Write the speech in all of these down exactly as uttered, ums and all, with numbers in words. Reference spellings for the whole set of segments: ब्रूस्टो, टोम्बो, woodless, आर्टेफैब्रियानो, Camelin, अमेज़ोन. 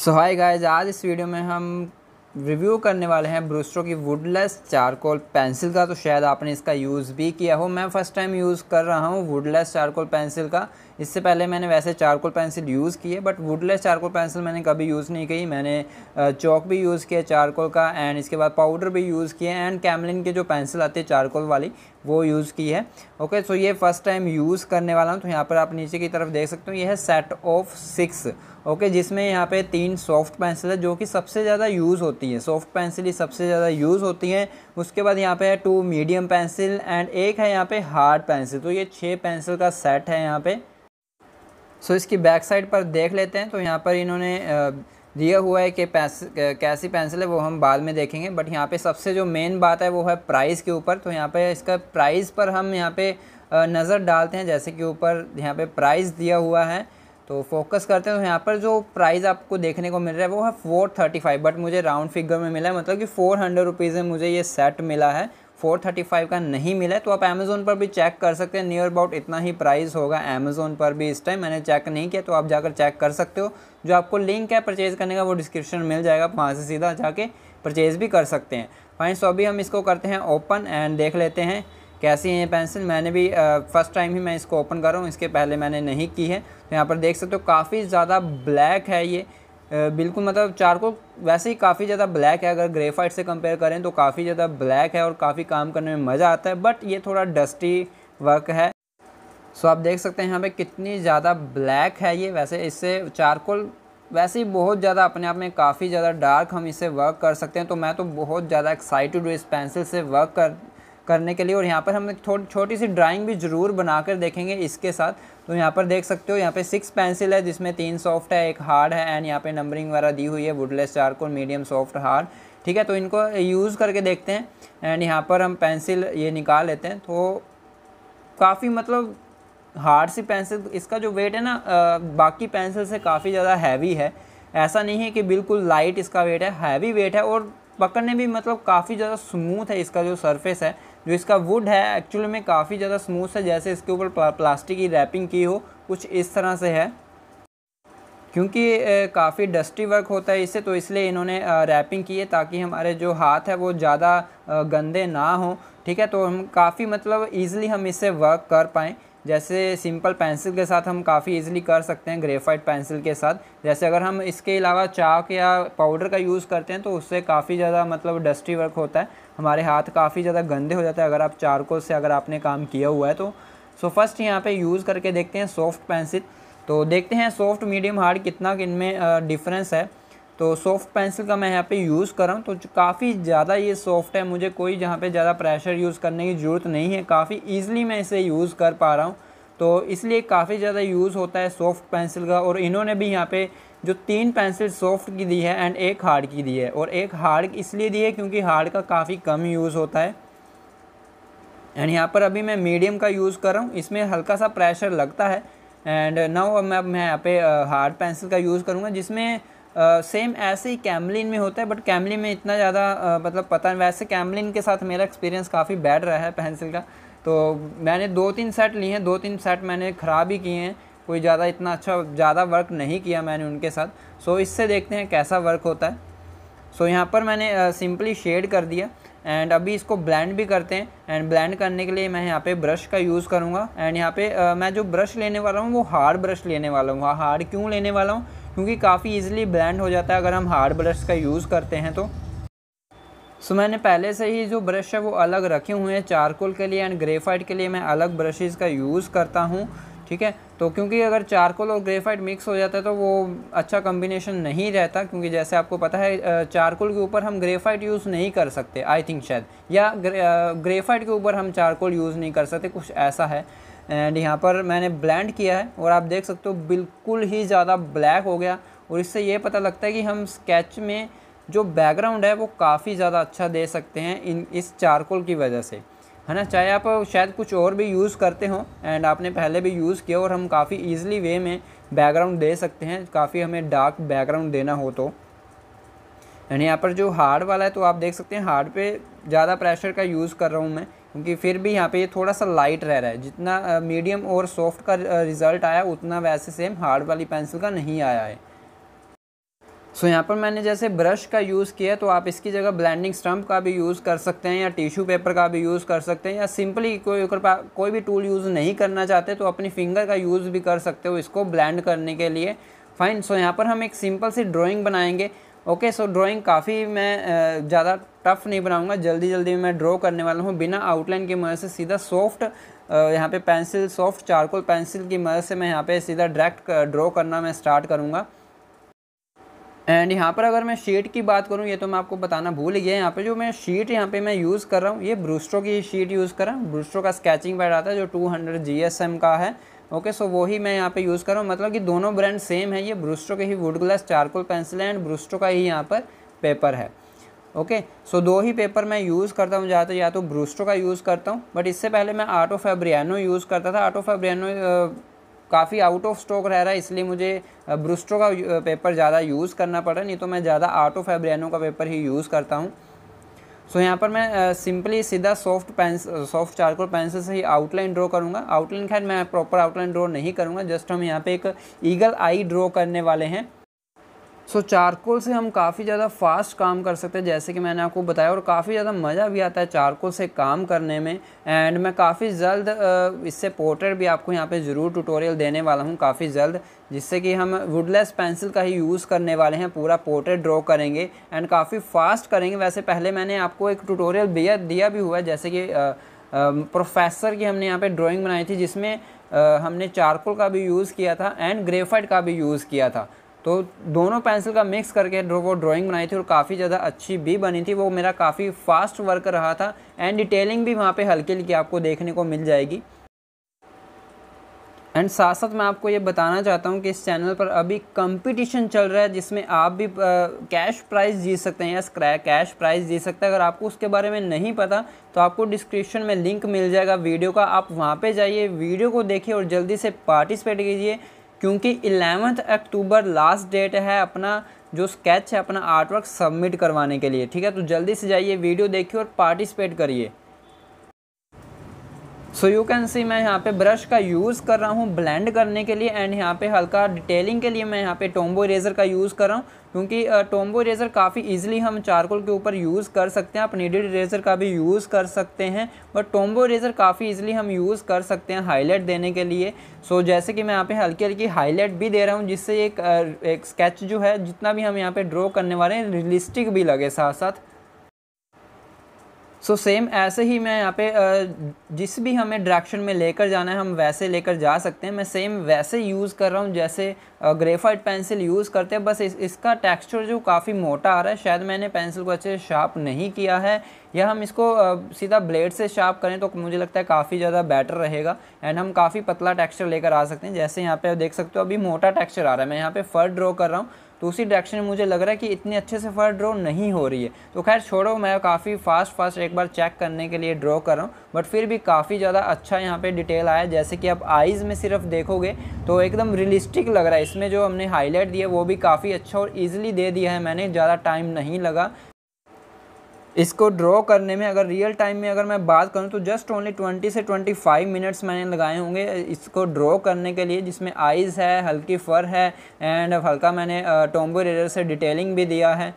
सो hi guys, आज इस video में हम रिव्यू करने वाले हैं ब्रूस्टो की वुडलेस चारकोल पेंसिल का। तो शायद आपने इसका यूज़ भी किया हो। मैं फ़र्स्ट टाइम यूज़ कर रहा हूँ वुडलेस चारकोल पेंसिल का। इससे पहले मैंने वैसे चारकोल पेंसिल यूज़ की है, बट वुडलेस चारकोल पेंसिल मैंने कभी यूज़ नहीं की। मैंने चौक भी यूज़ किया चारकोल का, एंड इसके बाद पाउडर भी यूज़ किया, एंड कैमलिन की जो पेंसिल आती है चारकोल वाली वो यूज़ की है। ओके, सो ये फ़र्स्ट टाइम यूज़ करने वाला हूँ। तो यहाँ पर आप नीचे की तरफ देख सकते हो, ये है सेट ऑफ सिक्स। ओके, जिसमें यहाँ पे तीन सॉफ्ट पेंसिल है जो कि सबसे ज़्यादा यूज़ होती है। सॉफ्ट पेंसिल ही सबसे ज़्यादा यूज़ होती हैं। उसके बाद यहाँ पे है टू मीडियम पेंसिल एंड एक है यहाँ पे हार्ड पेंसिल। तो ये छः पेंसिल का सेट है यहाँ पे। सो इसकी बैक साइड पर देख लेते हैं। तो यहाँ पर इन्होंने दिया हुआ है कि कैसी पेंसिल है, वो हम बाद में देखेंगे। बट यहाँ पे सबसे जो मेन बात है वो है प्राइस के ऊपर। तो यहाँ पे इसका प्राइस पर हम यहाँ पे नज़र डालते हैं, जैसे कि ऊपर यहाँ पे प्राइस दिया हुआ है तो फोकस करते हैं। तो यहाँ पर जो प्राइस आपको देखने को मिल रहा है वो है फोर थर्टी फाइव, बट मुझे राउंड फिगर में मिला है, मतलब कि फोर हंड्रेड रुपीज़ में मुझे ये सेट मिला है, फोर थर्टी फाइव का नहीं मिला है। तो आप अमेज़ोन पर भी चेक कर सकते हैं, नियर अबाउट इतना ही प्राइस होगा अमेज़ोन पर भी। इस टाइम मैंने चेक नहीं किया, तो आप जाकर चेक कर सकते हो। जो आपको लिंक है परचेज़ करने का वो डिस्क्रिप्शन में मिल जाएगा, आप वहाँ से सीधा जाके परचेज़ भी कर सकते हैं। फाइन, सो अभी हम इसको करते हैं ओपन एंड देख लेते हैं कैसी है ये पेंसिल। मैंने भी फ़र्स्ट टाइम ही मैं इसको ओपन कर रहा हूँ, इसके पहले मैंने नहीं की है। तो यहाँ पर देख सकते हो काफ़ी ज़्यादा ब्लैक है ये, बिल्कुल मतलब चारकोल वैसे ही काफ़ी ज़्यादा ब्लैक है। अगर ग्रेफाइट से कंपेयर करें तो काफ़ी ज़्यादा ब्लैक है और काफ़ी काम करने में मज़ा आता है, बट ये थोड़ा डस्टी वर्क है। सो आप देख सकते हैं यहाँ पे कितनी ज़्यादा ब्लैक है ये। वैसे इससे चारकोल वैसे ही बहुत ज़्यादा अपने आप में काफ़ी ज़्यादा डार्क हम इससे वर्क कर सकते हैं। तो मैं तो बहुत ज़्यादा एक्साइटेड हूँ इस पेंसिल से वर्क कर करने के लिए। और यहाँ पर हम थोड़ी छोटी सी ड्राइंग भी ज़रूर बनाकर देखेंगे इसके साथ। तो यहाँ पर देख सकते हो यहाँ पे सिक्स पेंसिल है, जिसमें तीन सॉफ्ट है, एक हार्ड है, एंड यहाँ पे नंबरिंग वगैरह दी हुई है, woodless charcoal medium soft hard. ठीक है, तो इनको यूज़ करके देखते हैं। एंड यहाँ पर हम पेंसिल ये निकाल लेते हैं। तो काफ़ी मतलब हार्ड सी पेंसिल, इसका जो वेट है ना आ, बाकी पेंसिल से काफ़ी ज़्यादा हैवी है। ऐसा नहीं है कि बिल्कुल लाइट इसका वेट है, हैवी वेट है। और पकड़ने भी मतलब काफ़ी ज़्यादा स्मूथ है इसका जो सरफेस है, जो इसका वुड है एक्चुअली में काफ़ी ज़्यादा स्मूथ है, जैसे इसके ऊपर प्लास्टिक की रैपिंग की हो, कुछ इस तरह से है। क्योंकि काफ़ी डस्टी वर्क होता है इससे, तो इसलिए इन्होंने रैपिंग की है ताकि हमारे जो हाथ है वो ज़्यादा गंदे ना हो। ठीक है, तो हम काफ़ी मतलब ईज़िली हम इससे वर्क कर पाएँ, जैसे सिंपल पेंसिल के साथ हम काफ़ी इजीली कर सकते हैं ग्रेफाइट पेंसिल के साथ। जैसे अगर हम इसके अलावा चाक या पाउडर का यूज़ करते हैं तो उससे काफ़ी ज़्यादा मतलब डस्टी वर्क होता है, हमारे हाथ काफ़ी ज़्यादा गंदे हो जाते हैं अगर आप चारकोल से अगर आपने काम किया हुआ है तो। सो फर्स्ट यहाँ पे यूज़ करके देखते हैं सॉफ्ट पेंसिल। तो देखते हैं सॉफ्ट मीडियम हार्ड कितना इनमें डिफरेंस है। तो सॉफ्ट पेंसिल का मैं यहाँ पे यूज़ कर रहा हूँ, तो काफ़ी ज़्यादा ये सॉफ्ट है, मुझे कोई यहाँ पे ज़्यादा प्रेशर यूज़ करने की ज़रूरत नहीं है, काफ़ी ईजिली मैं इसे यूज़ कर पा रहा हूँ। तो इसलिए काफ़ी ज़्यादा यूज़ होता है सॉफ्ट पेंसिल का। और इन्होंने भी यहाँ पे जो तीन पेंसिल सॉफ्ट की दी है एंड एक हार्ड की दी है, और एक हार्ड इसलिए दी है क्योंकि हार्ड का काफ़ी कम यूज़ होता है। एंड यहाँ पर अभी मैं मीडियम का यूज़ कर रहा हूँ, इसमें हल्का सा प्रेशर लगता है। एंड नाउ अब मैं यहाँ पे हार्ड पेंसिल का यूज़ करूँगा, जिसमें सेम uh, ऐसे ही कैमलिन में होता है, बट कैमलिन में इतना ज़्यादा uh, मतलब पता नहीं। वैसे कैमलिन के साथ मेरा एक्सपीरियंस काफ़ी बैड रहा है पेंसिल का। तो मैंने दो तीन सेट लिए हैं, दो तीन सेट मैंने ख़राब ही किए हैं, कोई ज़्यादा इतना अच्छा ज़्यादा वर्क नहीं किया मैंने उनके साथ। सो इससे देखते हैं कैसा वर्क होता है। सो यहाँ पर मैंने सिंपली uh, शेड कर दिया एंड अभी इसको ब्लेंड भी करते हैं। एंड ब्लेंड करने के लिए मैं यहाँ पे ब्रश का यूज़ करूँगा। एंड यहाँ पे uh, मैं जो ब्रश लेने वाला हूँ वो हार्ड ब्रश लेने वाला हूँ। हार्ड क्यों लेने वाला हूँ? क्योंकि काफ़ी इजीली ब्लेंड हो जाता है अगर हम हार्ड ब्रश का यूज़ करते हैं तो। सो मैंने पहले से ही जो ब्रश है वो अलग रखे हुए हैं चारकोल के लिए, एंड ग्रेफाइट के लिए मैं अलग ब्रशेज़ का यूज़ करता हूँ। ठीक है, तो क्योंकि अगर चारकोल और ग्रेफाइट मिक्स हो जाता है तो वो अच्छा कम्बिनेशन नहीं रहता, क्योंकि जैसे आपको पता है चारकोल के ऊपर हम ग्रेफाइट यूज़ नहीं कर सकते, आई थिंक शायद, या ग्रेफाइट के ऊपर हम चारकोल यूज़ नहीं कर सकते, कुछ ऐसा है। एंड यहाँ पर मैंने ब्लेंड किया है और आप देख सकते हो बिल्कुल ही ज़्यादा ब्लैक हो गया। और इससे ये पता लगता है कि हम स्केच में जो बैकग्राउंड है वो काफ़ी ज़्यादा अच्छा दे सकते हैं इन इस चारकोल की वजह से, है ना। चाहे आप शायद कुछ और भी यूज़ करते हो एंड आपने पहले भी यूज़ किया, और हम काफ़ी ईजिली वे में बैकग्राउंड दे सकते हैं, काफ़ी हमें डार्क बैकग्राउंड देना हो तो। एंड यहाँ पर जो हार्ड वाला है तो आप देख सकते हैं हार्ड पे ज़्यादा प्रेशर का यूज़ कर रहा हूँ मैं, क्योंकि फिर भी यहाँ पे ये थोड़ा सा लाइट रह रहा है। जितना मीडियम और सॉफ्ट का रिज़ल्ट आया उतना वैसे सेम हार्ड वाली पेंसिल का नहीं आया है। सो यहाँ पर मैंने जैसे ब्रश का यूज़ किया, तो आप इसकी जगह ब्लेंडिंग स्टम्प का भी यूज़ कर सकते हैं या टिश्यू पेपर का भी यूज़ कर सकते हैं, या सिंपली कोई कोई भी टूल यूज़ नहीं करना चाहते तो अपनी फिंगर का यूज़ भी कर सकते हो इसको ब्लेंड करने के लिए। फाइन, सो यहाँ पर हम एक सिंपल सी ड्राइंग बनाएंगे। ओके, सो ड्राइंग काफ़ी मैं ज़्यादा टफ़ नहीं बनाऊंगा, जल्दी जल्दी मैं ड्रॉ करने वाला हूँ बिना आउटलाइन की मदद से। सीधा सॉफ्ट यहाँ पे पेंसिल, सॉफ्ट चारकोल पेंसिल की मदद से मैं यहाँ पे सीधा डायरेक्ट ड्रॉ करना मैं स्टार्ट करूँगा। एंड यहाँ पर अगर मैं शीट की बात करूँ, ये तो मैं आपको बताना भूल गया, यहाँ पे जो मैं शीट यहाँ पे मैं यूज़ कर रहा हूँ ये ब्रूस्टो की शीट यूज़ कर रहा हूँ। ब्रूस्टो का स्केचिंग पैड आता है जो two hundred G S M का है। ओके, सो वही मैं यहाँ पे यूज़ कर रहा हूँ, मतलब कि दोनों ब्रांड सेम है। ये ब्रूस्टो के ही वुड ग्लास चारकोल पेंसिल है एंड ब्रूस्टो का ही यहाँ पर पेपर है। ओके, सो दो ही पेपर मैं यूज़ करता हूँ ज़्यादातर, या तो ब्रूस्टो का यूज़ करता हूँ, बट इससे पहले मैं आर्टेफैब्रियानो यूज़ करता था। आर्टेफैब्रियानो काफ़ी आउट ऑफ स्टॉक रह रहा है, इसलिए मुझे ब्रूस्टो का पेपर ज़्यादा यूज़ करना पड़ा, नहीं तो मैं ज़्यादा आर्टेफैब्रियानो का पेपर ही यूज़ करता हूँ। सो so, यहाँ पर मैं सिंपली सीधा soft pens soft charcoal pencil से ही आउटलाइन ड्रॉ करूँगा। आउटलाइन खैर मैं प्रॉपर आउटलाइन ड्रॉ नहीं करूँगा, जस्ट हम यहाँ पे एक ईगल आई ड्रॉ करने वाले हैं। सो so, चारकोल से हम काफ़ी ज़्यादा फास्ट काम कर सकते हैं जैसे कि मैंने आपको बताया, और काफ़ी ज़्यादा मज़ा भी आता है चारकोल से काम करने में। एंड मैं काफ़ी जल्द इससे पोर्ट्रेट भी आपको यहाँ पे ज़रूर ट्यूटोरियल देने वाला हूँ काफ़ी जल्द, जिससे कि हम वुडलेस पेंसिल का ही यूज़ करने वाले हैं, पूरा पोर्ट्रेट ड्रॉ करेंगे एंड काफ़ी फास्ट करेंगे। वैसे पहले मैंने आपको एक ट्यूटोरियल दिया दिया भी हुआ है, जैसे कि प्रोफेसर की हमने यहाँ पर ड्रॉइंग बनाई थी जिसमें हमने चारकोल का भी यूज़ किया था एंड ग्रेफाइट का भी यूज़ किया था, तो दोनों पेंसिल का मिक्स करके वो ड्राइंग बनाई थी और काफ़ी ज़्यादा अच्छी भी बनी थी। वो मेरा काफ़ी फास्ट वर्क रहा था एंड डिटेलिंग भी वहाँ पे हल्की हल्की आपको देखने को मिल जाएगी। एंड साथ साथ मैं आपको ये बताना चाहता हूँ कि इस चैनल पर अभी कंपटीशन चल रहा है जिसमें आप भी कैश प्राइज़ जीत सकते हैं, या कैश प्राइज़ जीत सकते हैं। अगर आपको उसके बारे में नहीं पता तो आपको डिस्क्रिप्शन में लिंक मिल जाएगा वीडियो का, आप वहाँ पर जाइए, वीडियो को देखिए और जल्दी से पार्टिसिपेट कीजिए, क्योंकि इलेवेंथ अक्टूबर लास्ट डेट है अपना जो स्केच है, अपना आर्टवर्क सबमिट करवाने के लिए। ठीक है, तो जल्दी से जाइए, वीडियो देखिए और पार्टिसिपेट करिए। सो यू कैन सी मैं यहाँ पे ब्रश का यूज़ कर रहा हूँ ब्लेंड करने के लिए, एंड यहाँ पे हल्का डिटेलिंग के लिए मैं यहाँ पे टोम्बो इरेजर का यूज़ कर रहा हूँ, क्योंकि टोम्बो इरेजर काफ़ी इजीली हम चारकोल के ऊपर यूज़ कर सकते हैं। आप नीडेड इरेजर का भी यूज़ कर सकते हैं, बट टोम्बो इरेजर काफ़ी इजीली हम यूज़ कर सकते हैं हाईलाइट देने के लिए। सो so, जैसे कि मैं यहाँ पे हल्की हल्की हाईलाइट भी दे रहा हूँ, जिससे एक एक स्केच जो है जितना भी हम यहाँ पे ड्रॉ करने वाले हैं रियलिस्टिक भी लगे साथ साथ। सो so, सेम ऐसे ही मैं यहाँ पे जिस भी हमें डायरेक्शन में लेकर जाना है हम वैसे लेकर जा सकते हैं। मैं सेम वैसे यूज़ कर रहा हूँ जैसे ग्रेफाइट पेंसिल यूज़ करते हैं, बस इस, इसका टेक्सचर जो काफ़ी मोटा आ रहा है, शायद मैंने पेंसिल को अच्छे से शार्प नहीं किया है, या हम इसको सीधा ब्लेड से शार्प करें तो मुझे लगता है काफ़ी ज़्यादा बेटर रहेगा एंड हम काफ़ी पतला टेक्स्चर लेकर आ सकते हैं। जैसे यहाँ पर देख सकते हो अभी मोटा टेक्स्चर आ रहा है, मैं यहाँ पर फर ड्रॉ कर रहा हूँ तो उसी डायरेक्शन में मुझे लग रहा है कि इतने अच्छे से फर ड्रॉ नहीं हो रही है। तो खैर छोड़ो, मैं काफ़ी फास्ट फास्ट एक बार चेक करने के लिए ड्रॉ कर रहा हूँ, बट फिर भी काफ़ी ज़्यादा अच्छा यहाँ पे डिटेल आया। जैसे कि आप आइज़ में सिर्फ देखोगे तो एकदम रियलिस्टिक लग रहा है, इसमें जो हमने हाईलाइट दिया वो भी काफ़ी अच्छा और ईजिली दे दिया है मैंने, ज़्यादा टाइम नहीं लगा इसको ड्रॉ करने में। अगर रियल टाइम में अगर मैं बात करूं तो जस्ट ओनली ट्वेंटी से ट्वेंटी फाइव मिनट्स मैंने लगाए होंगे इसको ड्रॉ करने के लिए, जिसमें आइज़ है, हल्की फर है एंड हल्का मैंने टोम्बो इरेजर से डिटेलिंग भी दिया है।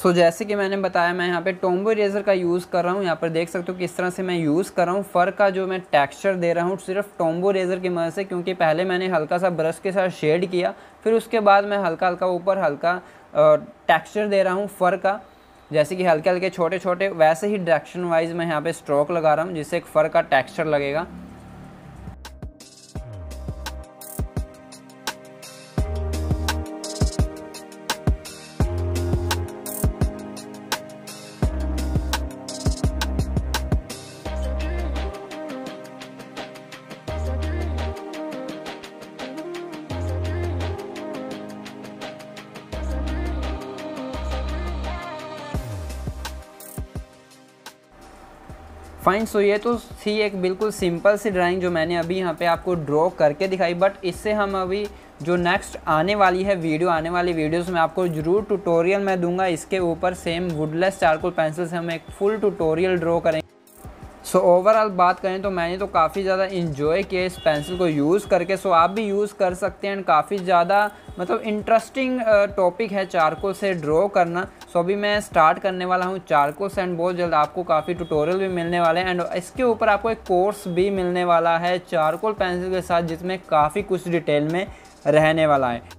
सो so, जैसे कि मैंने बताया मैं यहाँ पे टोम्बो इरेजर का यूज़ कर रहा हूँ, यहाँ पर देख सकते हो किस तरह से मैं यूज़ कर रहा हूँ। फर का जो मैं टेक्सचर दे रहा हूँ सिर्फ टोम्बो इरेजर की मदद से, क्योंकि पहले मैंने हल्का सा ब्रश के साथ शेड किया, फिर उसके बाद मैं हल्का हल्का ऊपर हल्का टेक्सचर दे रहा हूँ फर का, जैसे कि हल्के हल्के छोटे छोटे वैसे ही डायरेक्शन वाइज मैं यहाँ पर स्ट्रोक लगा रहा हूँ जिससे एक फ़र का टेक्स्चर लगेगा। फाइन। सो ये तो थी एक बिल्कुल सिंपल सी ड्राइंग जो मैंने अभी यहाँ पे आपको ड्रॉ करके दिखाई, बट इससे हम अभी जो नेक्स्ट आने वाली है वीडियो, आने वाली वीडियोस में आपको ज़रूर ट्यूटोरियल मैं दूंगा इसके ऊपर। सेम वुडलेस चारकोल पेंसिल से हम एक फुल ट्यूटोरियल ड्रॉ करेंगे। सो so, ओवरऑल बात करें तो मैंने तो काफ़ी ज़्यादा इन्जॉय किया इस पेंसिल को यूज़ करके। सो so, आप भी यूज़ कर सकते हैं। काफ़ी ज़्यादा मतलब इंटरेस्टिंग टॉपिक है चारकोल से ड्रॉ करना। सो so, अभी मैं स्टार्ट करने वाला हूँ चारकोल एंड बहुत जल्द आपको काफ़ी ट्यूटोरियल भी मिलने वाले हैं एंड इसके ऊपर आपको एक कोर्स भी मिलने वाला है चारकोल पेंसिल के साथ, जिसमें काफ़ी कुछ डिटेल में रहने वाला है।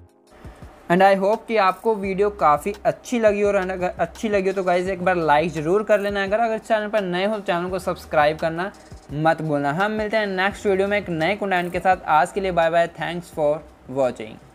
एंड आई होप कि आपको वीडियो काफ़ी अच्छी लगी, और अगर अच्छी लगी हो तो गाइज एक बार लाइक ज़रूर कर लेना। अगर अगर चैनल पर नए हो तो चैनल को सब्सक्राइब करना मत भूलना। हम मिलते हैं नेक्स्ट वीडियो में एक नए कंटेंट के साथ। आज के लिए bye bye, thanks for watching.